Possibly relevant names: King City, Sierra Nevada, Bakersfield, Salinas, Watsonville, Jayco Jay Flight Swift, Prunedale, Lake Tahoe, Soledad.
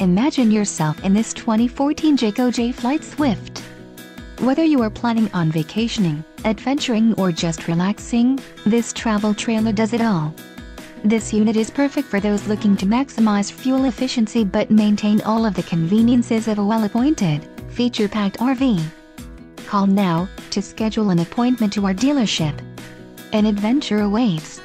Imagine yourself in this 2014 Jayco Jay Flight Swift. Whether you are planning on vacationing, adventuring or just relaxing, this travel trailer does it all. This unit is perfect for those looking to maximize fuel efficiency but maintain all of the conveniences of a well-appointed, feature-packed RV. Call now to schedule an appointment to our dealership. An adventure awaits.